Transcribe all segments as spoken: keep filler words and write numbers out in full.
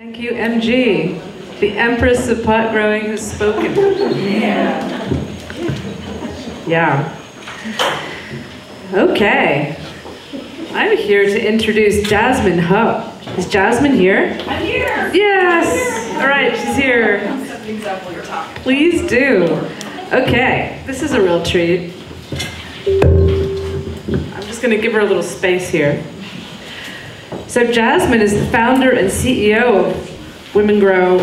Thank you, M G, the Empress of Pot Growing has spoken. Yeah. Yeah. Okay. I'm here to introduce Jazmin Hupp. Is Jazmin here? I'm here. Yes. I'm here. All right, she's here. Please do. Okay. This is a real treat. I'm just going to give her a little space here. So Jazmin is the founder and C E O of Women Grow.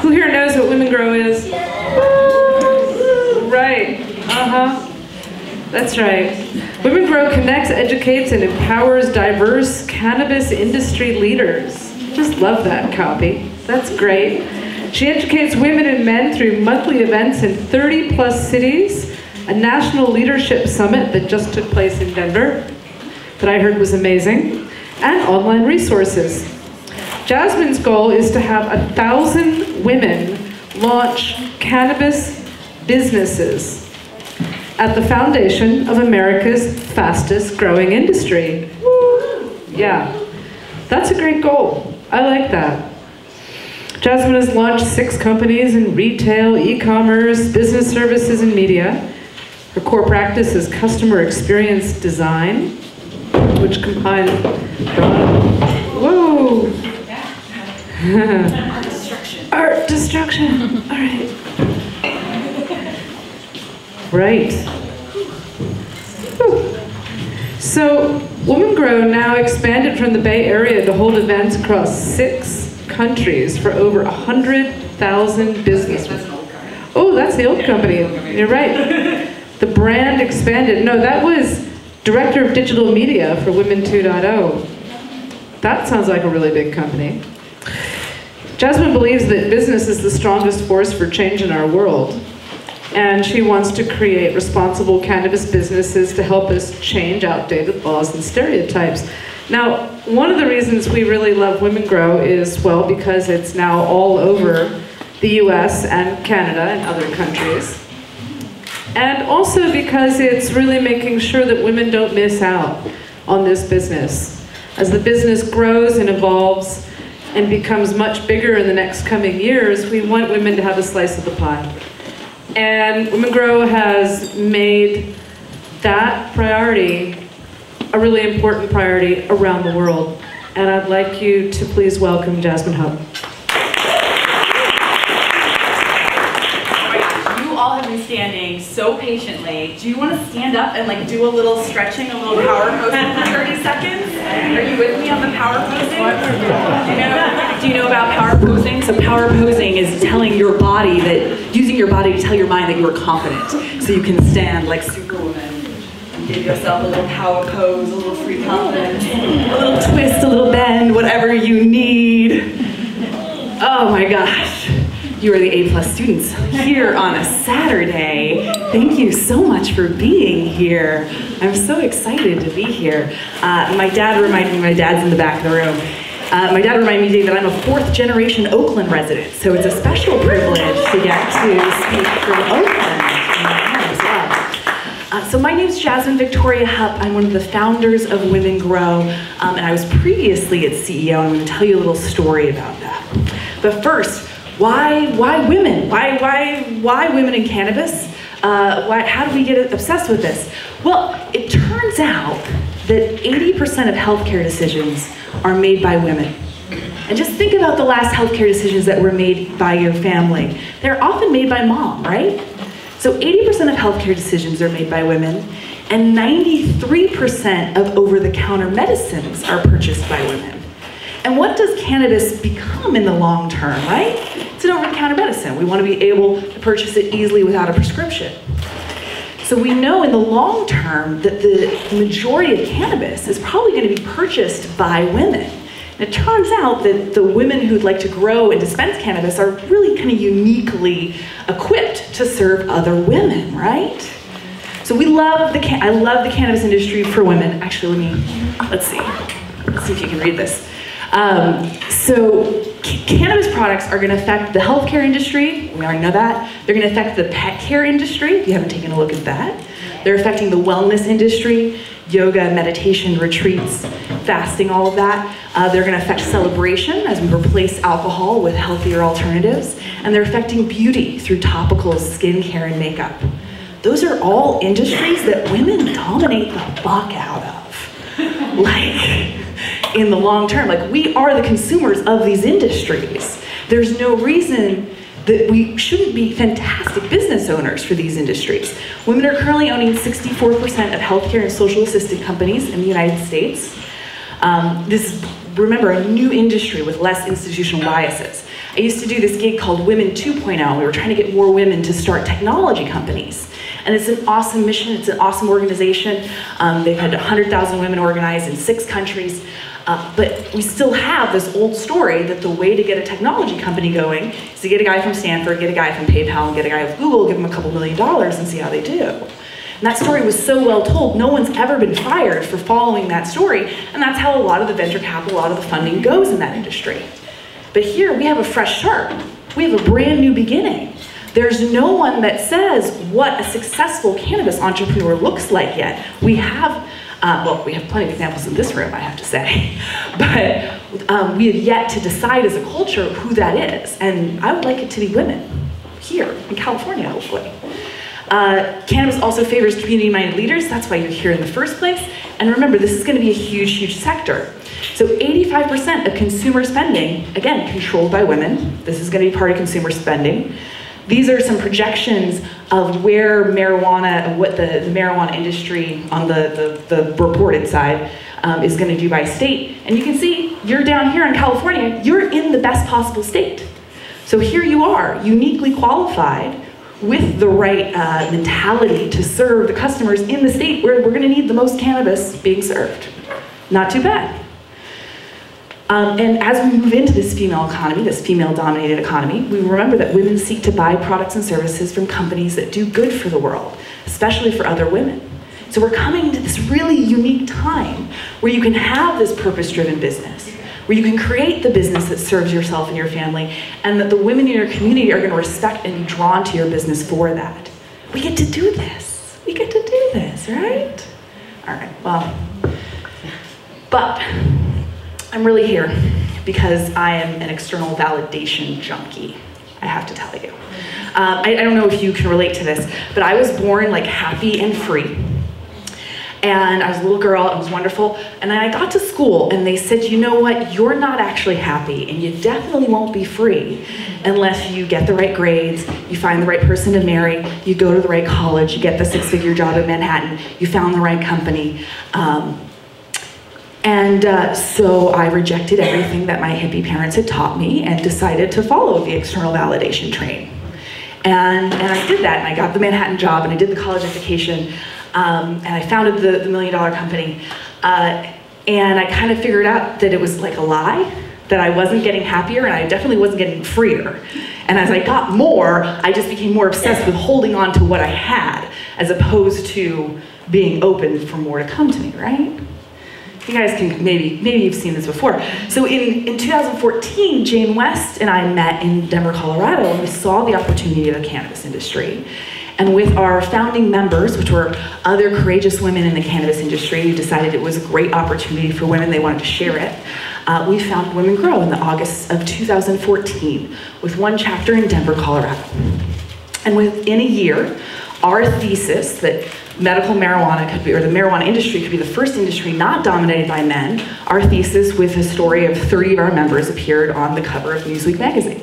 Who here knows what Women Grow is? Woo! Right. Uh-huh. That's right. Women Grow connects, educates, and empowers diverse cannabis industry leaders. Just love that copy. That's great. She educates women and men through monthly events in thirty plus cities, a national leadership summit that just took place in Denver that I heard was amazing, and online resources. Jazmin's goal is to have a thousand women launch cannabis businesses at the foundation of America's fastest growing industry. Yeah, that's a great goal. I like that. Jazmin has launched six companies in retail, e-commerce, business services, and media. Her core practice is customer experience design, which combines, whoa, art destruction. Art destruction. All right, right. Whew. So, Women Grow now expanded from the Bay Area to hold events across six countries for over a hundred thousand businesses. That's an old company. Oh, that's the old yeah, company. Old company. You're right. The brand expanded. No, that was. Director of Digital Media for Women two point oh. That sounds like a really big company. Jazmin believes that business is the strongest force for change in our world, and she wants to create responsible cannabis businesses to help us change outdated laws and stereotypes. Now, one of the reasons we really love Women Grow is, well, because it's now all over the U S and Canada and other countries. And also because it's really making sure that women don't miss out on this business. As the business grows and evolves and becomes much bigger in the next coming years, we want women to have a slice of the pie. And Women Grow has made that priority a really important priority around the world. And I'd like you to please welcome Jazmin Hupp. Standing so patiently. Do you want to stand up and like do a little stretching, a little power posing for thirty seconds? Are you with me on the power posing? Do you know, do you know about power posing? So power posing is telling your body that, using your body to tell your mind that you are confident. So you can stand like Superwoman and give yourself a little power pose, a little free confidence, a little twist, a little bend, whatever you need. Oh my gosh. You are the A plus students here on a Saturday. Thank you so much for being here. I'm so excited to be here. Uh, my dad reminded me, my dad's in the back of the room. Uh, my dad reminded me that I'm a fourth generation Oakland resident, so it's a special privilege to get to speak from Oakland. Uh, so my name is Jazmin Victoria Hupp. I'm one of the founders of Women Grow, um, and I was previously its C E O. I'm gonna tell you a little story about that. But first, Why, why women? Why, why, why women in cannabis? Uh, why, how do we get obsessed with this? Well, it turns out that eighty percent of healthcare decisions are made by women. And just think about the last healthcare decisions that were made by your family. They're often made by mom, right? So eighty percent of healthcare decisions are made by women, and ninety-three percent of over-the-counter medicines are purchased by women. And what does cannabis become in the long term, right? It's an over-the-counter medicine. We want to be able to purchase it easily without a prescription. So we know in the long term that the majority of cannabis is probably going to be purchased by women. And it turns out that the women who'd like to grow and dispense cannabis are really kind of uniquely equipped to serve other women, right? So we love the can I love the cannabis industry for women. Actually, let me, let's see. Let's see if you can read this. Um, so cannabis products are going to affect the healthcare industry. We already know that. They're going to affect the pet care industry. If you haven't taken a look at that. They're affecting the wellness industry, yoga, meditation, retreats, fasting, all of that. Uh, they're going to affect celebration as we replace alcohol with healthier alternatives. And they're affecting beauty through topicals, skincare, and makeup. Those are all industries that women dominate the fuck out of. Like, in the long term, like, we are the consumers of these industries. There's no reason that we shouldn't be fantastic business owners for these industries. Women are currently owning sixty-four percent of healthcare and social assisted companies in the United States. Um, this is, remember, a new industry with less institutional biases. I used to do this gig called Women two point oh. We were trying to get more women to start technology companies. And it's an awesome mission, it's an awesome organization. Um, they've had one hundred thousand women organized in six countries. Uh, but we still have this old story that the way to get a technology company going is to get a guy from Stanford, get a guy from PayPal, and get a guy from Google, give them a couple million dollars and see how they do. And that story was so well told, no one's ever been fired for following that story, and that's how a lot of the venture capital, a lot of the funding goes in that industry. But here we have a fresh start. We have a brand new beginning. There's no one that says what a successful cannabis entrepreneur looks like yet. We have Um, well, we have plenty of examples in this room, I have to say, but um, we have yet to decide as a culture who that is, and I would like it to be women here in California, hopefully. Uh, cannabis also favors community-minded leaders. That's why you're here in the first place, and remember, this is going to be a huge, huge sector. So eighty-five percent of consumer spending, again, controlled by women. This is going to be part of consumer spending. These are some projections of where marijuana, what the, the marijuana industry on the, the, the reported side um, is going to do by state. And you can see, you're down here in California, you're in the best possible state. So here you are, uniquely qualified with the right uh, mentality to serve the customers in the state where we're going to need the most cannabis being served. Not too bad. Um, and as we move into this female economy, this female-dominated economy, we remember that women seek to buy products and services from companies that do good for the world, especially for other women. So we're coming to this really unique time where you can have this purpose-driven business, where you can create the business that serves yourself and your family, and that the women in your community are going to respect and be drawn to your business for that. We get to do this. We get to do this, right? All right, well, but I'm really here because I am an external validation junkie, I have to tell you. Um, I, I don't know if you can relate to this, but I was born like happy and free. And I was a little girl, it was wonderful. And then I got to school and they said, you know what, you're not actually happy and you definitely won't be free unless you get the right grades, you find the right person to marry, you go to the right college, you get the six-figure job in Manhattan, you found the right company. Um, And uh, so I rejected everything that my hippie parents had taught me and decided to follow the external validation train. And, and I did that, and I got the Manhattan job, and I did the college education, um, and I founded the, the Million Dollar Company. Uh, and I kind of figured out that it was like a lie, that I wasn't getting happier, and I definitely wasn't getting freer. And as I got more, I just became more obsessed with holding on to what I had, as opposed to being open for more to come to me, right? You guys can, maybe, maybe you've seen this before. So in, in two thousand fourteen, Jane West and I met in Denver, Colorado, and we saw the opportunity of the cannabis industry. And with our founding members, which were other courageous women in the cannabis industry who decided it was a great opportunity for women, they wanted to share it, uh, we found Women Grow in the August of two thousand fourteen with one chapter in Denver, Colorado. And within a year, our thesis that medical marijuana could be, or the marijuana industry could be the first industry not dominated by men, our thesis with a story of thirty of our members appeared on the cover of Newsweek magazine.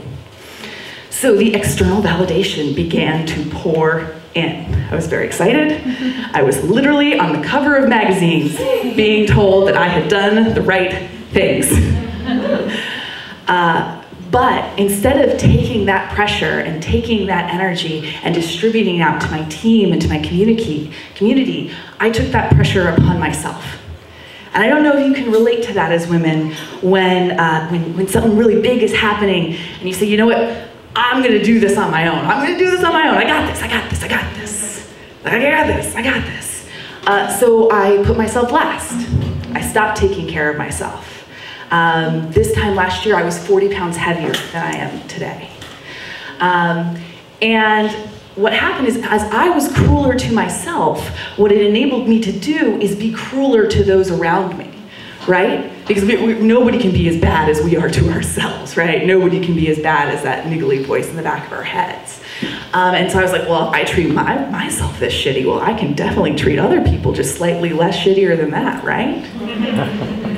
So the external validation began to pour in. I was very excited. I was literally on the cover of magazines being told that I had done the right things. Uh, But instead of taking that pressure and taking that energy and distributing it out to my team and to my community, community, I took that pressure upon myself. And I don't know if you can relate to that as women when, uh, when, when something really big is happening and you say, you know what, I'm gonna do this on my own. I'm gonna do this on my own. I got this, I got this, I got this. I got this, I got this. Uh, so I put myself last. I stopped taking care of myself. Um, this time last year, I was forty pounds heavier than I am today. Um, and what happened is, as I was crueler to myself, what it enabled me to do is be crueler to those around me. right? Because we, we, nobody can be as bad as we are to ourselves, right? Nobody can be as bad as that niggly voice in the back of our heads. Um, and so I was like, well, if I treat my, myself this shitty, well, I can definitely treat other people just slightly less shittier than that, right?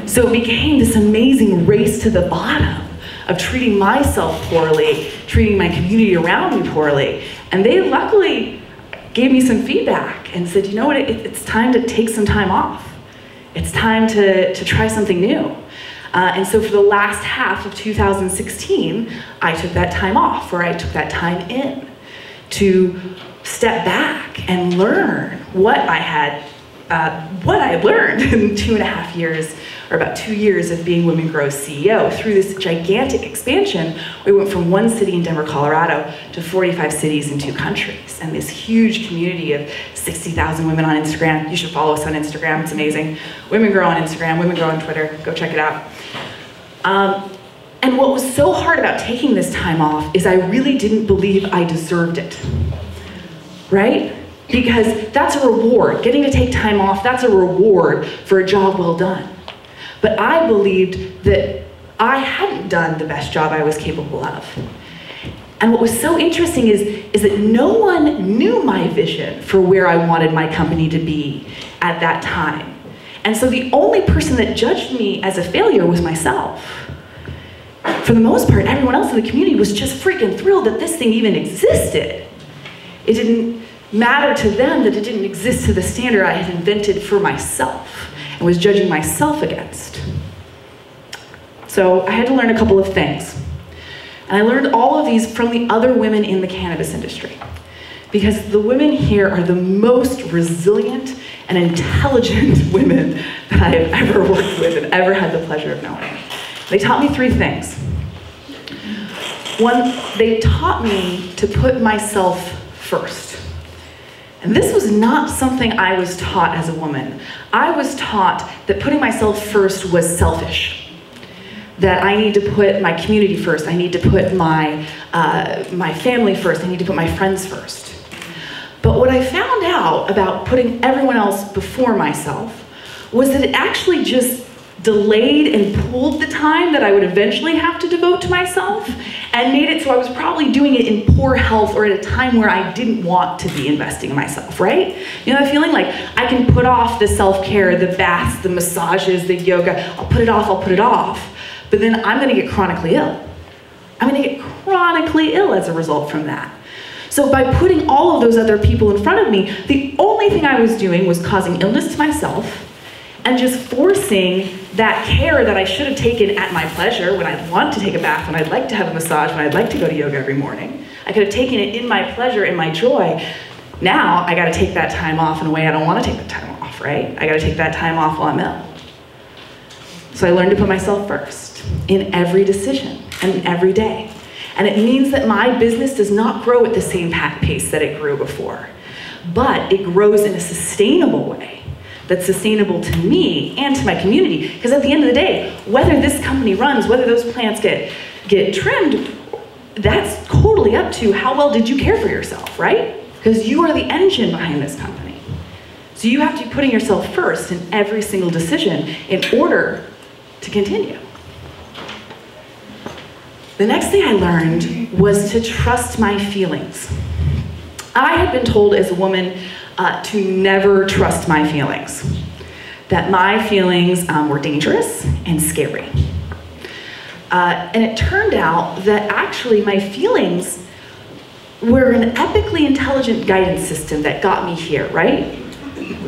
So it became this amazing race to the bottom of treating myself poorly, treating my community around me poorly. And they luckily gave me some feedback and said, you know what, it, it's time to take some time off. It's time to, to try something new. Uh, and so for the last half of two thousand sixteen, I took that time off, or I took that time in to step back and learn what I had, uh, what I had learned in two and a half years, or about two years of being Women Grow C E O. Through this gigantic expansion, we went from one city in Denver, Colorado, to forty-five cities in two countries, and this huge community of sixty thousand women on Instagram. You should follow us on Instagram, it's amazing. Women Grow on Instagram, Women Grow on Twitter, go check it out. Um, and what was so hard about taking this time off is I really didn't believe I deserved it, right? Because that's a reward. Getting to take time off, that's a reward for a job well done. But I believed that I hadn't done the best job I was capable of. And what was so interesting is, is that no one knew my vision for where I wanted my company to be at that time. And so the only person that judged me as a failure was myself. For the most part, everyone else in the community was just freaking thrilled that this thing even existed. It didn't matter to them that it didn't exist to the standard I had invented for myself and was judging myself against. So I had to learn a couple of things. And I learned all of these from the other women in the cannabis industry, because the women here are the most resilient and intelligent women that I have ever worked with and ever had the pleasure of knowing. They taught me three things. One, they taught me to put myself first. And this was not something I was taught as a woman. I was taught that putting myself first was selfish, that I need to put my community first, I need to put my, uh, my family first, I need to put my friends first. But what I found out about putting everyone else before myself was that it actually just delayed and pulled the time that I would eventually have to devote to myself, and made it so I was probably doing it in poor health or at a time where I didn't want to be investing in myself, right? You know that feeling like I can put off the self-care, the baths, the massages, the yoga, I'll put it off, I'll put it off. But then I'm gonna get chronically ill. I'm gonna get chronically ill as a result from that. So by putting all of those other people in front of me, the only thing I was doing was causing illness to myself and just forcing that care that I should have taken at my pleasure, when I'd want to take a bath, when I'd like to have a massage, when I'd like to go to yoga every morning. I could have taken it in my pleasure, in my joy. Now I gotta take that time off in a way I don't wanna take that time off, right? I gotta take that time off while I'm ill. So I learned to put myself first in every decision and in every day. And it means that my business does not grow at the same pace that it grew before, but it grows in a sustainable way that's sustainable to me and to my community. Because at the end of the day, whether this company runs, whether those plants get, get trimmed, that's totally up to how well did you care for yourself, right? Because you are the engine behind this company. So you have to be putting yourself first in every single decision in order to continue. The next thing I learned was to trust my feelings. I had been told as a woman uh, to never trust my feelings, that my feelings um, were dangerous and scary. Uh, and it turned out that actually my feelings were an epically intelligent guidance system that got me here, right?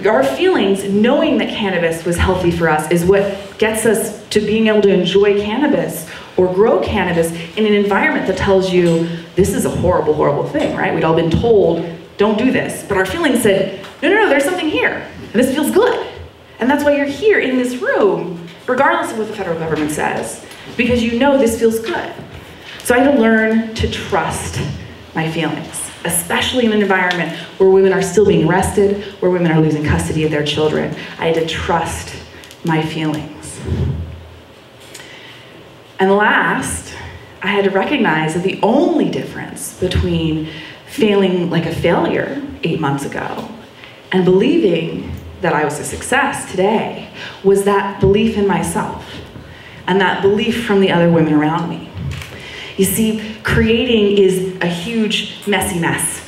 Our feelings, knowing that cannabis was healthy for us, is what gets us to being able to enjoy cannabis or grow cannabis in an environment that tells you this is a horrible, horrible thing, right? We'd all been told, don't do this. But our feelings said, no, no, no, there's something here, and this feels good. And that's why you're here in this room, regardless of what the federal government says, because you know this feels good. So I had to learn to trust my feelings, especially in an environment where women are still being arrested, where women are losing custody of their children. I had to trust my feelings. And last, I had to recognize that the only difference between feeling like a failure eight months ago and believing that I was a success today was that belief in myself and that belief from the other women around me. You see, creating is a huge, messy mess.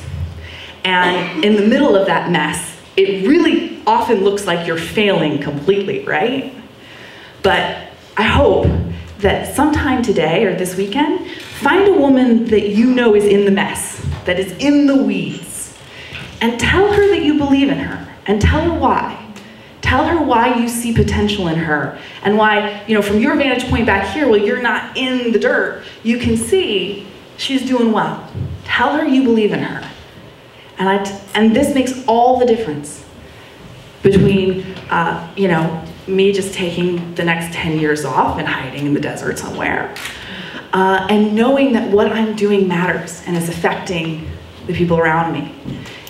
And in the middle of that mess, it really often looks like you're failing completely, right? But I hope that sometime today or this weekend, find a woman that you know is in the mess, that is in the weeds, and tell her that you believe in her, and tell her why. Tell her why you see potential in her, and why, you know, from your vantage point back here, while you're not in the dirt, you can see she's doing well. Tell her you believe in her. And, I t and this makes all the difference between, uh, you know, me just taking the next ten years off and hiding in the desert somewhere, uh, and knowing that what I'm doing matters and is affecting the people around me,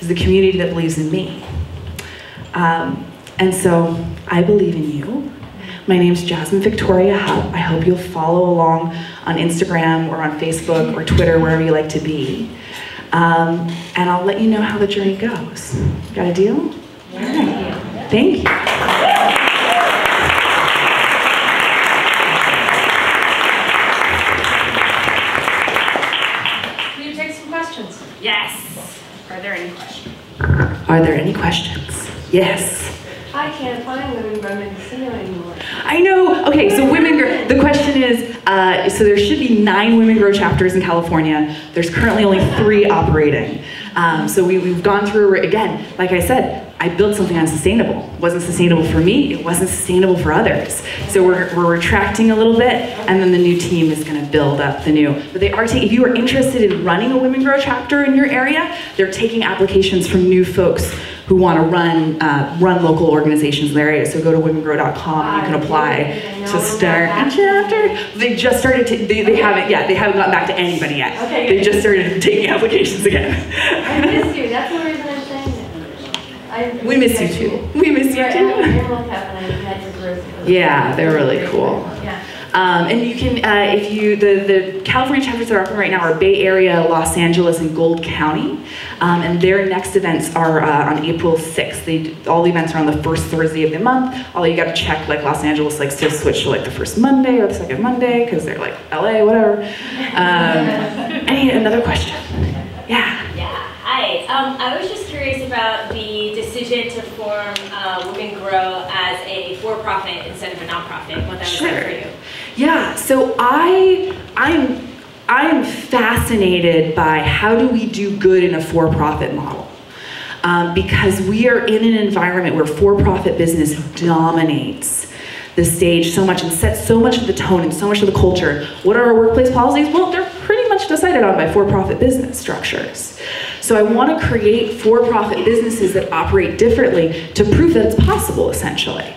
is the community that believes in me. Um, and so I believe in you. My name's Jazmin Victoria Hupp. I hope you'll follow along on Instagram or on Facebook or Twitter, wherever you like to be. Um, and I'll let you know how the journey goes. Got a deal? Yeah. All right. Thank you. Are there any questions? Yes. I can't find Women Grow Mendocino anymore. I know. Okay, so Women Grow. The question is, uh, so there should be nine Women Grow chapters in California. There's currently only three operating. Um, so we, we've gone through, again, like I said, I built something unsustainable. It wasn't sustainable for me. It wasn't sustainable for others. So we're, we're retracting a little bit, and then the new team is going to build up the new. But they are taking, if you are interested in running a Women Grow chapter in your area, they're taking applications from new folks who want to run uh, run local organizations in their area. So go to women grow dot com. You can apply to start a chapter. They just started. To, they, they haven't. Yeah, they haven't gotten back to anybody yet. Okay, they just started taking applications again. I miss you. That's the reason. We miss you too. We miss you too. Yeah, they're really cool. Yeah. Um, and you can, uh, if you, the, the California chapters that are up right now are Bay Area, Los Angeles, and Gold County. Um, and their next events are uh, on April sixth. They, all the events are on the first Thursday of the month. Although you got to check, like Los Angeles likes to switch to like the first Monday or the second Monday because they're like L A, whatever. Um, any another question? Yeah. Hi, um, I was just curious about the decision to form uh, Women Grow as a for-profit instead of a nonprofit. What that sure. was like for you? Yeah. So I, I'm, I'm fascinated by how do we do good in a for-profit model, um, because we are in an environment where for-profit business dominates the stage so much and sets so much of the tone and so much of the culture. What are our workplace policies? Well, they're pretty much decided on by for-profit business structures. So I want to create for-profit businesses that operate differently to prove that it's possible, essentially,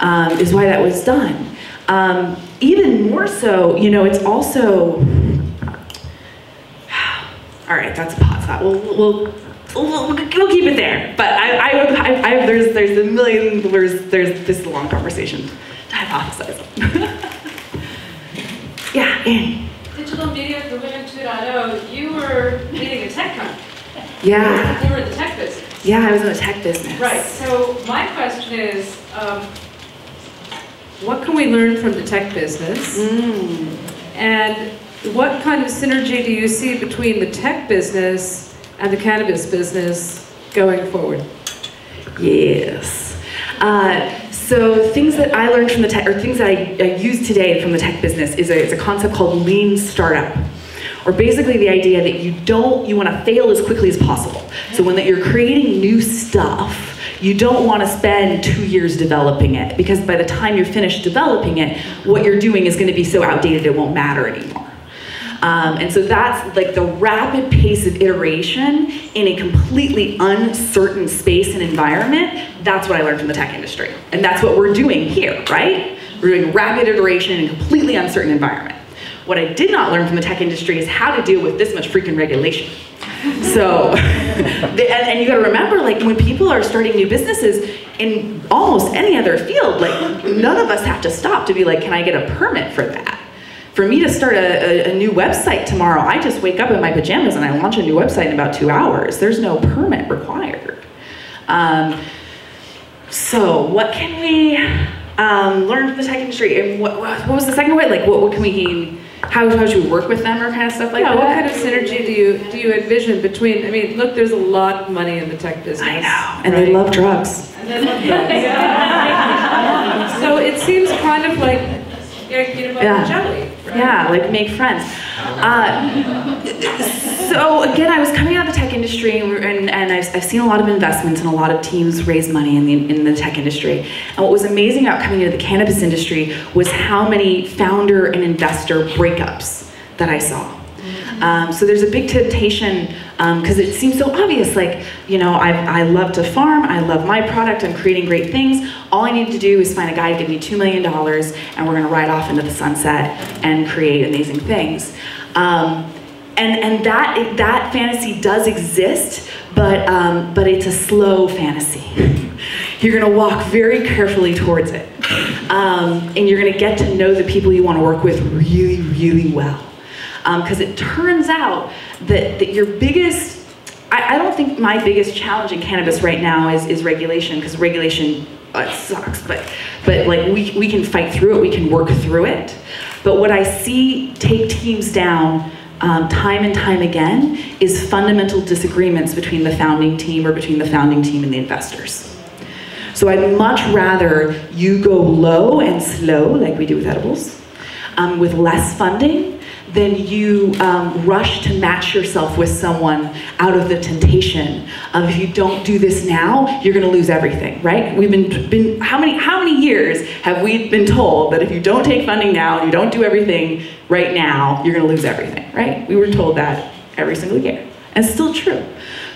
um, is why that was done. Um, even more so, you know, it's also, all right, that's a pot thought. We'll, we'll, we'll, we'll keep it there. But I, I, I, I, there's, there's a million, there's, there's, this is a long conversation to hypothesize. Yeah, Annie. Digital media for Women two point oh, you were leading a tech company. Yeah. You were in the tech business. Yeah, I was in the tech business. Right, so my question is, um, what can we learn from the tech business? Mm. And what kind of synergy do you see between the tech business and the cannabis business going forward? Yes. Uh, So things that I learned from the tech, or things that I, I use today from the tech business is a, it's a concept called Lean Startup. Or basically the idea that you don't, you want to fail as quickly as possible. So when that you're creating new stuff, you don't want to spend two years developing it, because by the time you're finished developing it, what you're doing is going to be so outdated it won't matter anymore. Um, and so that's like the rapid pace of iteration in a completely uncertain space and environment. That's what I learned from the tech industry. And that's what we're doing here, right? We're doing rapid iteration in a completely uncertain environment. What I did not learn from the tech industry is how to deal with this much freaking regulation. So, and, and you gotta remember, like, when people are starting new businesses in almost any other field, like, none of us have to stop to be like, can I get a permit for that? For me to start a, a, a new website tomorrow, I just wake up in my pajamas and I launch a new website in about two hours. There's no permit required. Um, So what can we um, learn from the tech industry? And what, what was the second way? Like what, what can we gain? How how do you work with them or kind of stuff like yeah, that? What kind of synergy do you do you envision between? I mean, look, there's a lot of money in the tech business. I know, and right? they love drugs. And they love drugs. Yeah. So it seems kind of like you know, yeah. jelly. Right? Yeah, like make friends. Uh, so again, I was coming out of the tech industry, and and, and I've, I've seen a lot of investments and a lot of teams raise money in the in the tech industry. And what was amazing about coming into the cannabis industry was how many founder and investor breakups that I saw. Um, so there's a big temptation because um, it seems so obvious. Like you know, I I love to farm. I love my product. I'm creating great things. All I need to do is find a guy to give me two million dollars, and we're going to ride off into the sunset and create amazing things. Um, and and that that fantasy does exist, but um, but it's a slow fantasy. You're going to walk very carefully towards it, um, and you're going to get to know the people you want to work with really, really well. Because um, it turns out that, that your biggest, I, I don't think my biggest challenge in cannabis right now is, is regulation, because regulation uh, sucks, but, but like we, we can fight through it, we can work through it. But what I see take teams down um, time and time again is fundamental disagreements between the founding team or between the founding team and the investors. So I'd much rather you go low and slow, like we do with edibles, um, with less funding, then you um, rush to match yourself with someone out of the temptation of if you don't do this now, you're gonna lose everything, right? We've been, been how many how many years have we been told that if you don't take funding now, and you don't do everything right now, you're gonna lose everything, right? We were told that every single year, and it's still true.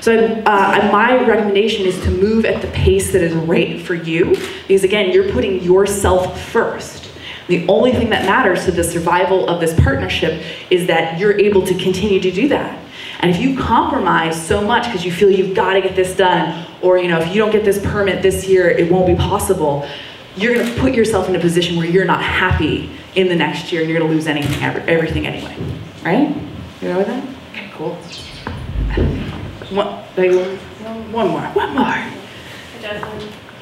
So uh, my recommendation is to move at the pace that is right for you, because again, you're putting yourself first. The only thing that matters to the survival of this partnership is that you're able to continue to do that. And if you compromise so much because you feel you've got to get this done, or you know, if you don't get this permit this year, it won't be possible, you're going to put yourself in a position where you're not happy in the next year and you're going to lose anything, everything anyway. Right? You know that? Okay, cool. One, one more. One more.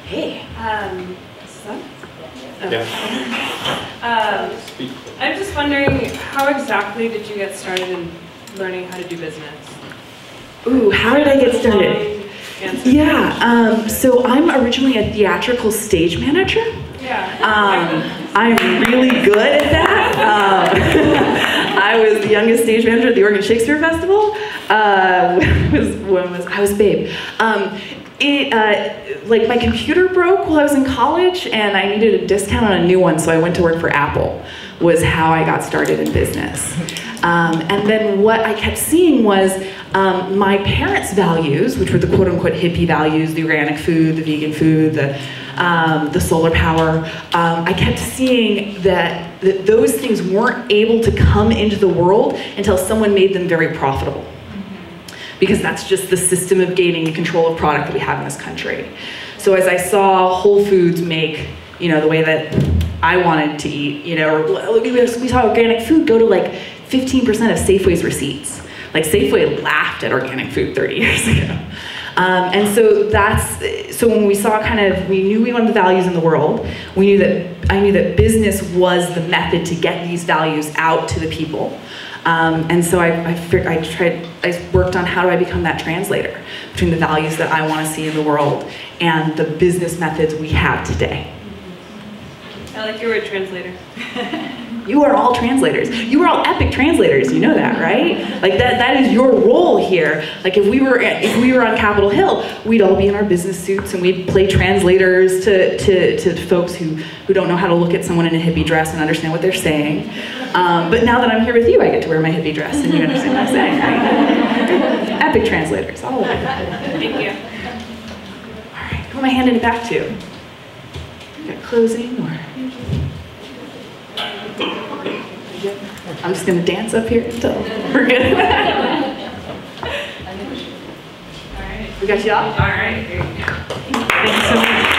Hey. Um, Oh. Yeah. Um, I'm just wondering, how exactly did you get started in learning how to do business? Ooh, how did I get started? Yeah, um, so I'm originally a theatrical stage manager. Yeah. Um, I'm really good at that. Um, I was the youngest stage manager at the Oregon Shakespeare Festival. Uh, was, when was, I was babe. Um, It, uh, like my computer broke while I was in college and I needed a discount on a new one, so I went to work for Apple, was how I got started in business. Um, and then what I kept seeing was um, my parents' values, which were the quote-unquote hippie values, the organic food, the vegan food, the, um, the solar power, um, I kept seeing that, that those things weren't able to come into the world until someone made them very profitable. Because that's just the system of gaining control of product that we have in this country. So as I saw Whole Foods make, you know, the way that I wanted to eat, you know, or we saw organic food go to like fifteen percent of Safeway's receipts. Like Safeway laughed at organic food thirty years ago. Um, and so that's, so when we saw kind of, we knew we wanted the values in the world, we knew that, I knew that business was the method to get these values out to the people. Um, and so I, I, I tried, I worked on how do I become that translator between the values that I want to see in the world and the business methods we have today. I like your word translator. You are all translators. You are all epic translators. You know that, right? Like that, that is your role here. Like if we were, if we were on Capitol Hill, we'd all be in our business suits and we'd play translators to, to, to folks who, who don't know how to look at someone in a hippie dress and understand what they're saying. Um, but now that I'm here with you, I get to wear my hippie dress and you understand what I'm saying, right? Epic translators. All over. Thank you. All right, who am I handing it back to? Is that closing or? I'm just going to dance up here until we're good. All right. We got you all? All right. Thank you so much.